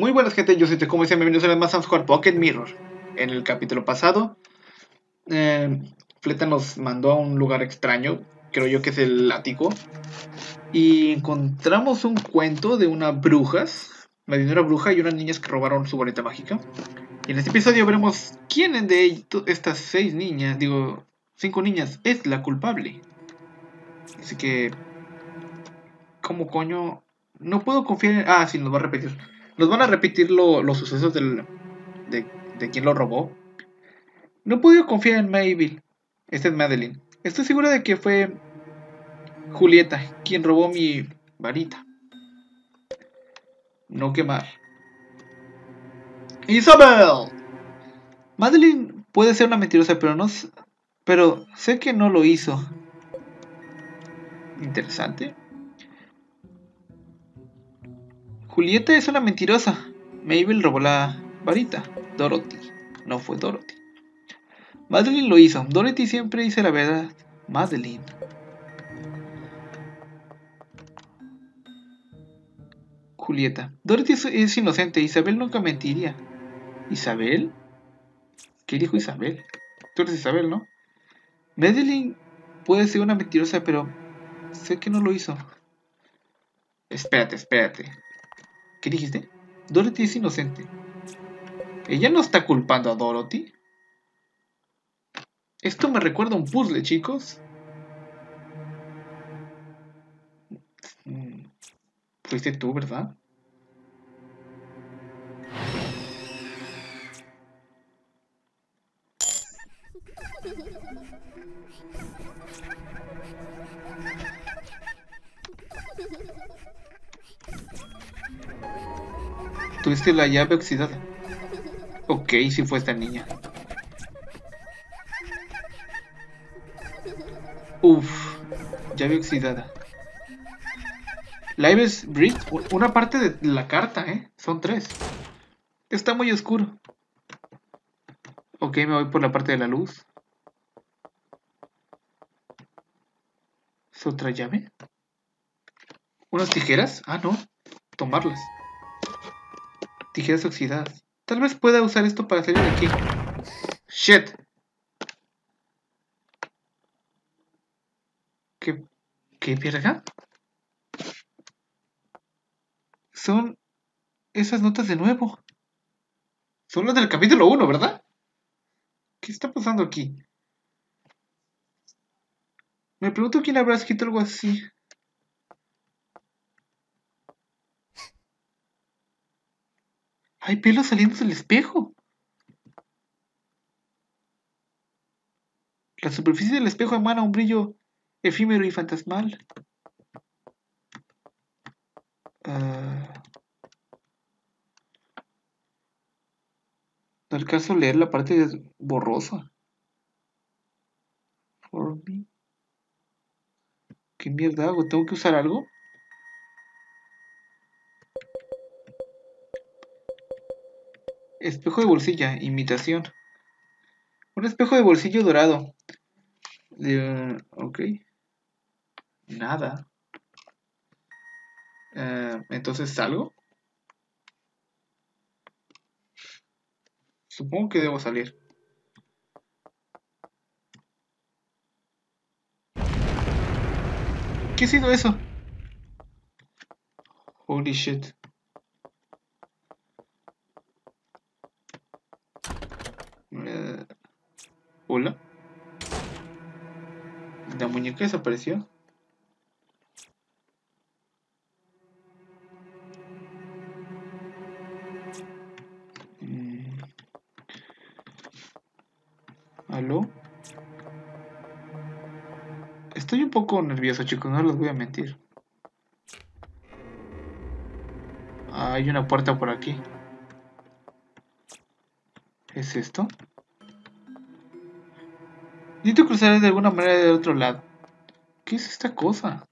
Muy buenas, gente, yo soy Takumo y sean bienvenidos a Master Smash Pocket Mirror. En el capítulo pasado, Fleta nos mandó a un lugar extraño, creo yo que es el ático, y encontramos un cuento de unas brujas, una bruja y unas niñas que robaron su boleta mágica. Y en este episodio veremos quién de estas cinco niñas es la culpable. Así que, ¿cómo coño? No puedo confiar en... Ah, sí, nos va a repetir. Nos van a repetir los sucesos de quien lo robó. No he podido confiar en Mabel. Esta es Madeline. Estoy segura de que fue Julieta quien robó mi varita. No quemar. ¡Isabel! Madeline puede ser una mentirosa, pero sé que no lo hizo. Interesante. Julieta es una mentirosa. Mabel robó la varita. Dorothy. No fue Dorothy. Madeline lo hizo. Dorothy siempre dice la verdad. Madeline. Julieta. Dorothy es inocente. Isabel nunca mentiría. ¿Isabel? ¿Qué dijo Isabel? Tú eres Isabel, ¿no? Madeline puede ser una mentirosa, pero sé que no lo hizo. Espérate. ¿Qué dijiste? Dorothy es inocente. ¿Ella no está culpando a Dorothy? Esto me recuerda a un puzzle, chicos. Fuiste tú, ¿verdad? Tuviste la llave oxidada. Ok, sí fue esta niña. Uff, llave oxidada. Lives Bridge, una parte de la carta, son tres. Está muy oscuro. Ok, me voy por la parte de la luz. ¿Es otra llave? ¿Unas tijeras? Ah, no. Tomarlas. Tijeras oxidadas. Tal vez pueda usar esto para salir de aquí. ¡Shit! ¿Qué verga? Son esas notas de nuevo. Son las del capítulo 1, ¿verdad? ¿Qué está pasando aquí? Me pregunto quién habrá escrito algo así. Hay pelos saliendo del espejo. La superficie del espejo emana un brillo efímero y fantasmal. No alcanzo a leer la parte borrosa. For me. ¿Qué mierda hago? ¿Tengo que usar algo? Espejo de bolsilla, imitación. Un espejo de bolsillo dorado. Ok. Nada. Entonces salgo. Supongo que debo salir. ¿Qué ha sido eso? Holy shit. Hola. La muñeca desapareció. ¿Aló? Estoy un poco nervioso, chicos, no les voy a mentir. Hay una puerta por aquí. ¿Es esto? Necesito cruzar de alguna manera del otro lado. ¿Qué es esta cosa?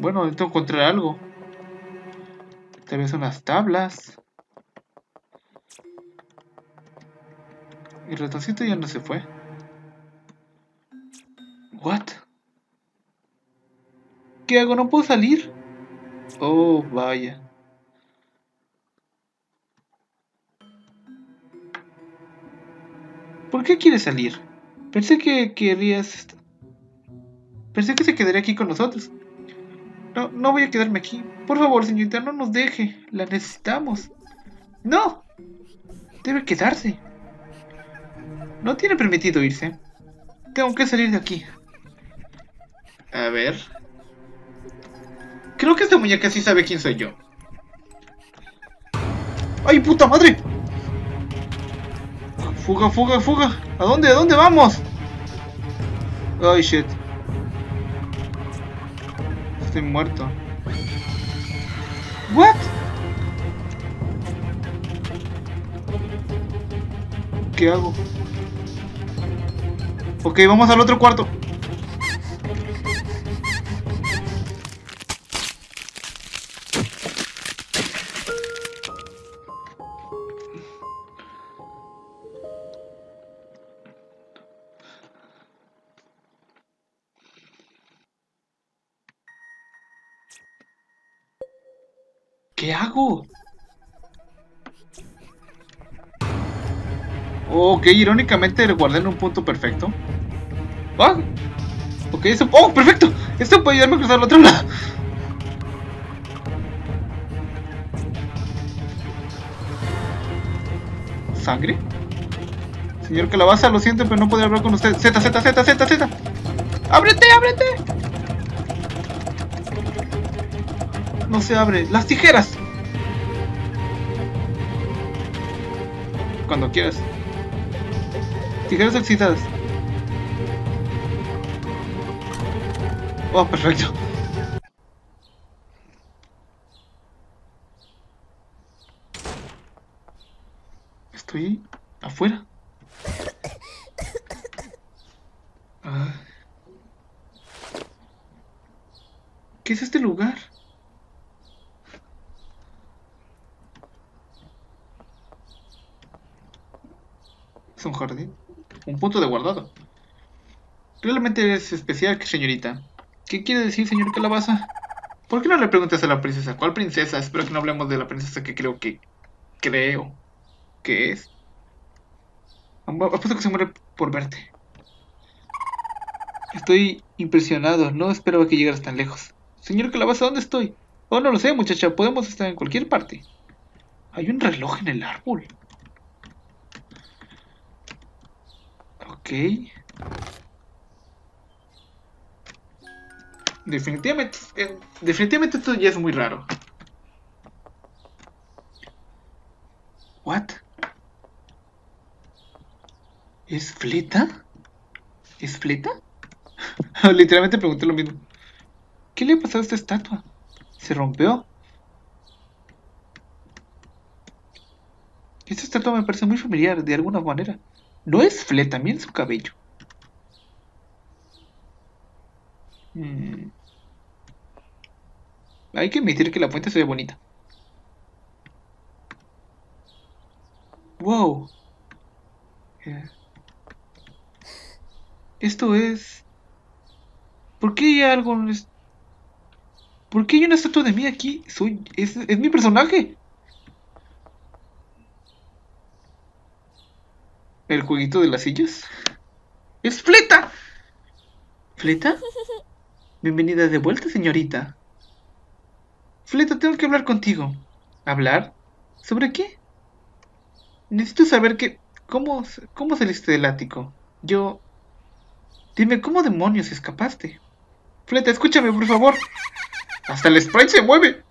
Bueno, necesito encontrar algo. Tal vez son las tablas. El ratoncito ya no se fue. ¿What? ¿Qué hago? No puedo salir. Oh, vaya. ¿Por qué quieres salir? Pensé que querías... Pensé que se quedaría aquí con nosotros. No, no voy a quedarme aquí. Por favor, señorita, no nos deje. La necesitamos. ¡No! Debe quedarse. No tiene permitido irse. Tengo que salir de aquí. A ver... Creo que esta muñeca sí sabe quién soy yo. ¡Ay, puta madre! ¡Fuga, fuga, fuga! ¿A dónde? ¿A dónde vamos? ¡Ay, shit! Estoy muerto. ¿What? ¿Qué hago? Ok, vamos al otro cuarto. ¿Qué hago? Ok, irónicamente guardé en un punto perfecto. ¿Ah? Ok, eso... ¡Oh, perfecto! Esto puede ayudarme a cruzar al otro lado. ¿Sangre? Señor Calabaza, lo siento, pero no podré hablar con usted. Z, Z, Z, Z, Z. ¡Ábrete, ábrete! No se abre. ¡Las tijeras! Cuando quieras. Tijeras oxidadas. Oh, perfecto. Estoy afuera. Ah. ¿Qué es este lugar? ¿Es un jardín? Un punto de guardado. Realmente es especial, señorita. ¿Qué quiere decir, señor Calabaza? ¿Por qué no le preguntas a la princesa? ¿Cuál princesa? Espero que no hablemos de la princesa que creo que... Creo... que es... Apuesto que se muere por verte. Estoy impresionado. No esperaba que llegaras tan lejos. Señor Calabaza, ¿dónde estoy? Oh, no lo sé, muchacha. Podemos estar en cualquier parte. Hay un reloj en el árbol. Ok... Definitivamente esto ya es muy raro. ¿What? ¿Es Fleta? ¿Es Fleta? Literalmente pregunté lo mismo. ¿Qué le ha pasado a esta estatua? ¿Se rompió? Esta estatua me parece muy familiar, de alguna manera. ¿No es Fleta? Miren su cabello. Hay que admitir que la fuente se ve bonita. Wow. Esto es... ¿Por qué hay una estatua de mí aquí? Es mi personaje. ¿El jueguito de las sillas? ¡Es Fleta! ¿Fleta? Bienvenida de vuelta, señorita. Fleta, tengo que hablar contigo. ¿Hablar? ¿Sobre qué? Necesito saber que... ¿Cómo saliste del ático? Yo... Dime, ¿cómo demonios escapaste? Fleta, escúchame, por favor. ¡Hasta el sprite se mueve!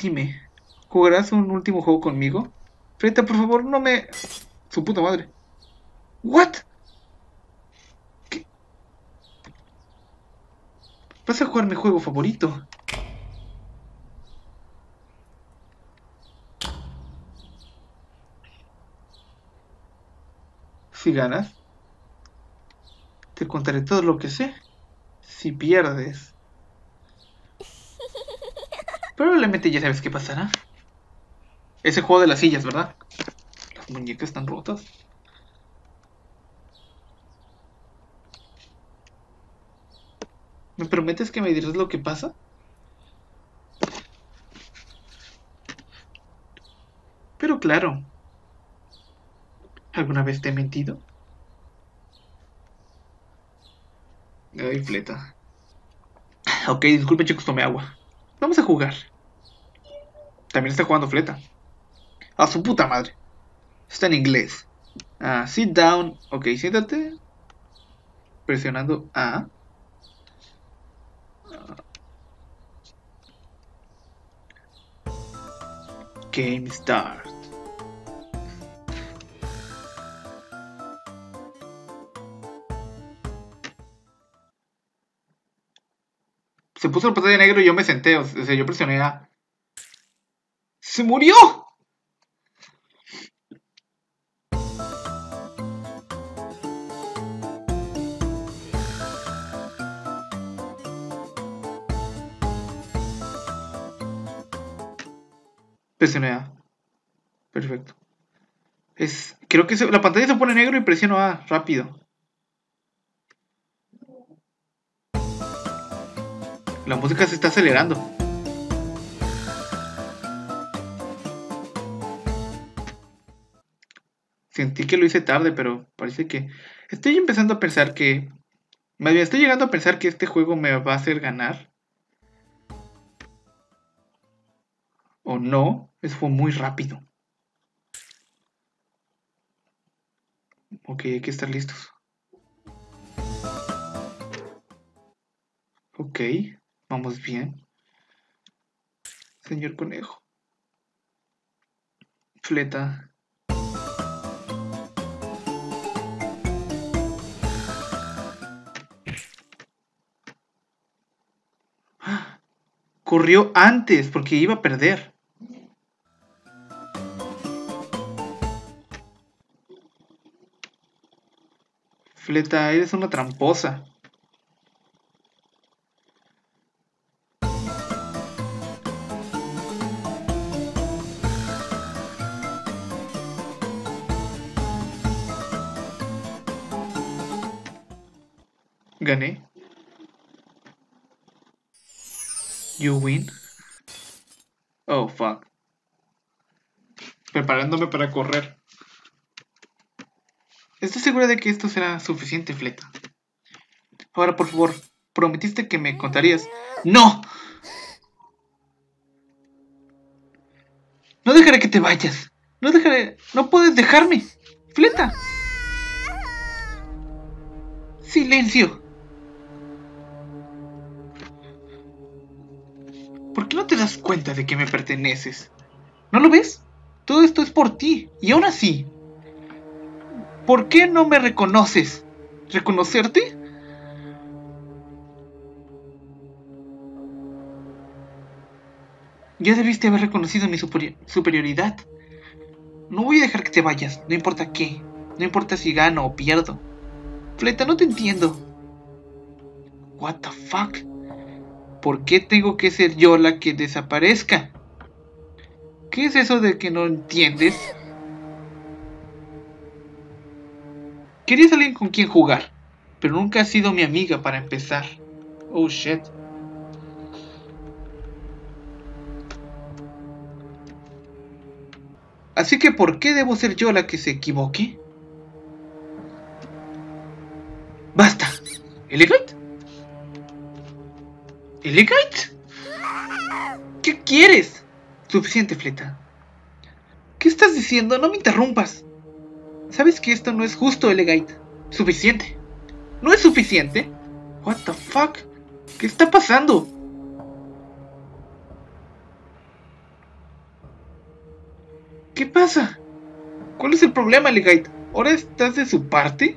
Dime, ¿jugarás un último juego conmigo? Fleta, por favor, no me... Su puta madre. ¿What? ¿Vas a jugar mi juego favorito? Si ganas, te contaré todo lo que sé. Si pierdes, probablemente ya sabes qué pasará. Ese juego de las sillas, ¿verdad? Las muñecas están rotas. ¿Me prometes que me dirás lo que pasa? Pero claro. ¿Alguna vez te he mentido? Ay, Fleta. Ok, disculpe chicos, tomé agua. Vamos a jugar. También está jugando Fleta. A su puta madre. Está en inglés. Ah, sit down. Ok, siéntate. Presionando A. Game start. Se puso el pantalla de negro y yo me senté. O sea, yo presioné A. ¡Se murió! Presioné A. Perfecto. Creo que la pantalla se pone negro y presiono A rápido. La música se está acelerando. Sentí que lo hice tarde, pero parece que... Estoy empezando a pensar que... Más bien, estoy llegando a pensar que este juego me va a hacer ganar. O no, eso fue muy rápido. Ok, hay que estar listos. Ok, vamos bien. Señor Conejo. Fleta. ¡Ah! Corrió antes porque iba a perder. Fleta, eres una tramposa. Gané. You win. Oh, fuck. Preparándome para correr. Estoy segura de que esto será suficiente, Fleta. Ahora, por favor, prometiste que me contarías. ¡No! No dejaré que te vayas. No dejaré... No puedes dejarme. Fleta. Silencio. ¿Por qué no te das cuenta de que me perteneces? ¿No lo ves? Todo esto es por ti. Y aún así... ¿Por qué no me reconoces? ¿Reconocerte? Ya debiste haber reconocido mi superioridad. No voy a dejar que te vayas, no importa qué. No importa si gano o pierdo. Fleta, no te entiendo. What the fuck? ¿Por qué tengo que ser yo la que desaparezca? ¿Qué es eso de que no entiendes? Querías alguien con quien jugar, pero nunca has sido mi amiga para empezar. Oh shit. Así que ¿por qué debo ser yo la que se equivoque? ¡Basta! ¿Elegate? ¿Elegate? ¿Qué quieres? Suficiente, Fleta. ¿Qué estás diciendo? No me interrumpas. ¿Sabes que esto no es justo, Elegate? Suficiente. ¿No es suficiente? What the fuck? ¿Qué está pasando? ¿Qué pasa? ¿Cuál es el problema, Elegate? ¿Ahora estás de su parte?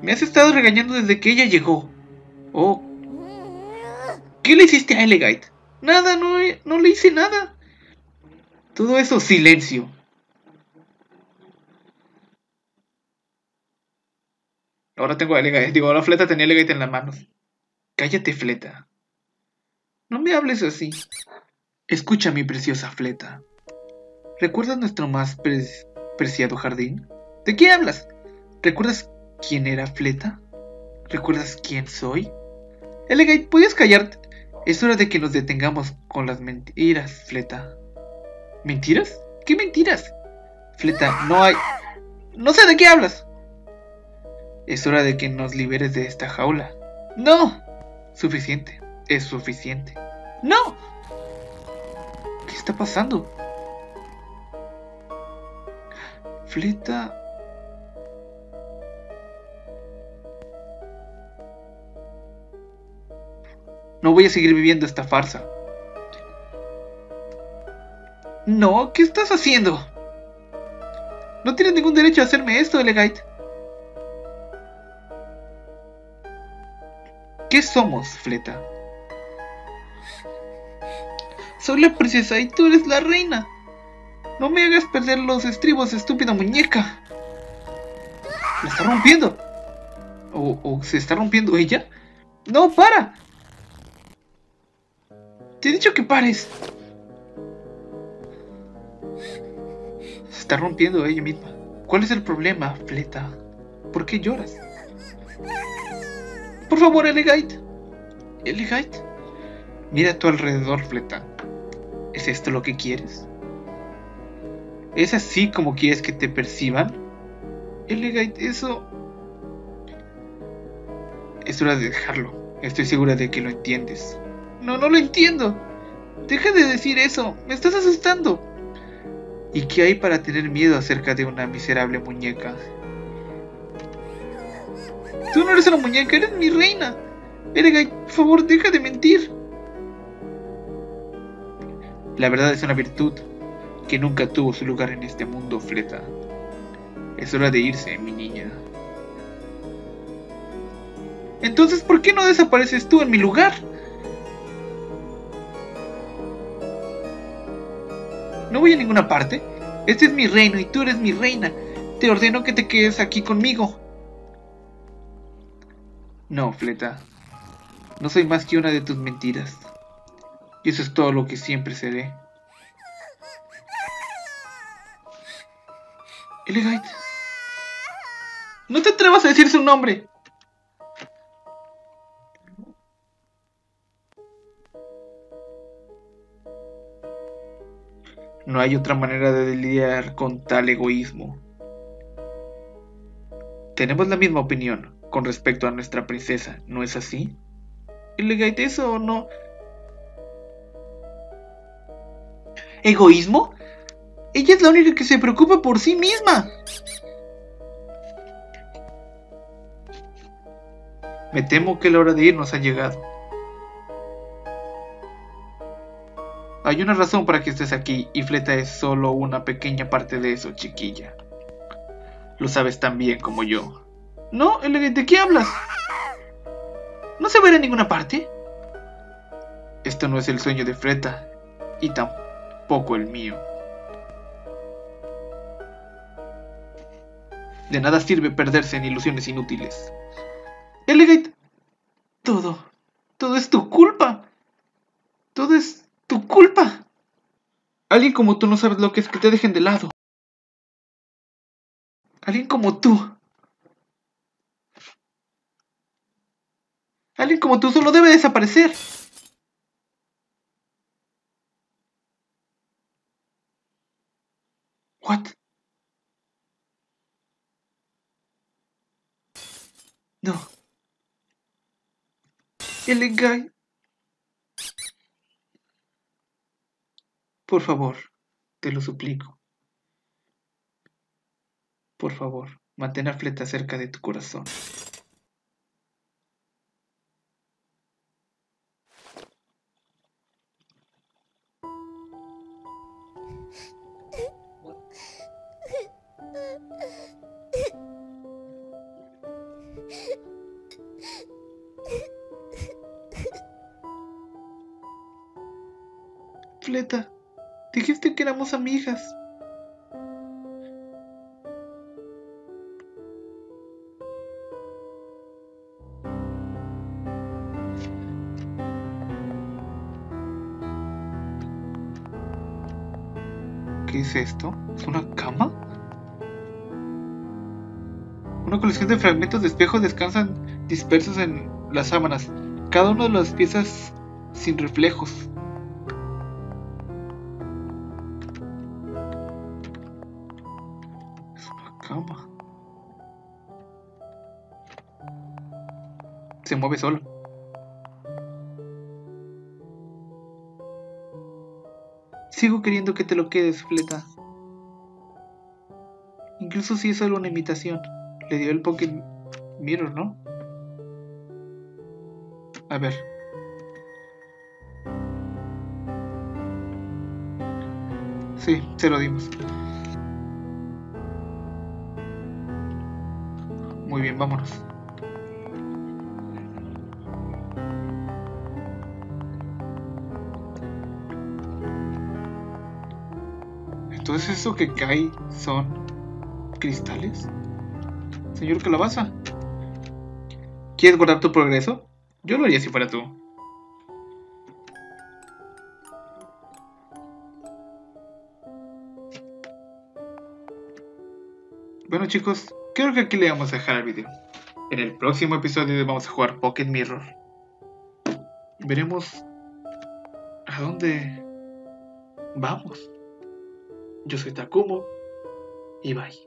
Me has estado regañando desde que ella llegó. Oh. ¿Qué le hiciste a Elegate? Nada, no le hice nada. Todo eso, silencio. Ahora tengo a Elegate. Digo, ahora Fleta tenía Elegate en las manos. Cállate, Fleta. No me hables así. Escucha, mi preciosa Fleta. ¿Recuerdas nuestro más preciado jardín? ¿De qué hablas? ¿Recuerdas quién era Fleta? ¿Recuerdas quién soy? Elegate, ¿podías callarte? Es hora de que nos detengamos con las mentiras, Fleta. ¿Mentiras? ¿Qué mentiras? Fleta, no hay... No sé de qué hablas. Es hora de que nos liberes de esta jaula. No. Suficiente. Es suficiente. No. ¿Qué está pasando? Fleta... No voy a seguir viviendo esta farsa. No, ¿qué estás haciendo? No tienes ningún derecho a hacerme esto, Elegate. ¿Qué somos, Fleta? Soy la princesa y tú eres la reina. No me hagas perder los estribos, estúpida muñeca. ¿La está rompiendo? ¿O se está rompiendo ella? ¡No, para! ¡Te he dicho que pares! Se está rompiendo ella misma. ¿Cuál es el problema, Fleta? ¿Por qué lloras? Por favor, Elegate. Elegate. Mira a tu alrededor, Fleta. ¿Es esto lo que quieres? ¿Es así como quieres que te perciban? Elegate, eso... Es hora de dejarlo. Estoy segura de que lo entiendes. No, no lo entiendo. Deja de decir eso. Me estás asustando. ¿Y qué hay para tener miedo acerca de una miserable muñeca? Tú no eres una muñeca, eres mi reina. Elegate, por favor, deja de mentir. La verdad es una virtud que nunca tuvo su lugar en este mundo, Fleta. Es hora de irse, mi niña. Entonces, ¿por qué no desapareces tú en mi lugar? No voy a ninguna parte. Este es mi reino y tú eres mi reina. Te ordeno que te quedes aquí conmigo. No, Fleta. No soy más que una de tus mentiras. Y eso es todo lo que siempre seré. Elegate. No te atrevas a decir su nombre. No hay otra manera de lidiar con tal egoísmo. Tenemos la misma opinión con respecto a nuestra princesa, ¿no es así? Elegate, ¿eso no? ¿Egoísmo? Ella es la única que se preocupa por sí misma. Me temo que la hora de irnos ha llegado. Hay una razón para que estés aquí y Fleta es solo una pequeña parte de eso, chiquilla. Lo sabes tan bien como yo. No, ¿de qué hablas? No se verá en ninguna parte. Esto no es el sueño de Fleta y tampoco el mío. De nada sirve perderse en ilusiones inútiles. Elegate, todo es tu culpa. Todo es tu culpa. Alguien como tú no sabe lo que es que te dejen de lado. Alguien como tú. Alguien como tú solo debe desaparecer. What? No. Elegate. Por favor, te lo suplico. Por favor, mantén a Fleta cerca de tu corazón. Fleta, dijiste que éramos amigas. ¿Qué es esto? ¿Es una cama? Una colección de fragmentos de espejo descansan dispersos en las sábanas. cada una de las piezas sin reflejos. Es una cama. Se mueve sola. Sigo queriendo que te lo quedes, Fleta. Incluso si es solo una imitación. Le dio el Pocket Mirror, ¿no? A ver. Sí, se lo dimos. Muy bien, vámonos. Entonces eso que cae son cristales. Señor Calabaza, ¿quieres guardar tu progreso? Yo lo haría si fuera tú. Bueno chicos, creo que aquí le vamos a dejar el video. En el próximo episodio vamos a jugar Pocket Mirror. Veremos a dónde vamos. Yo soy Takumo y bye.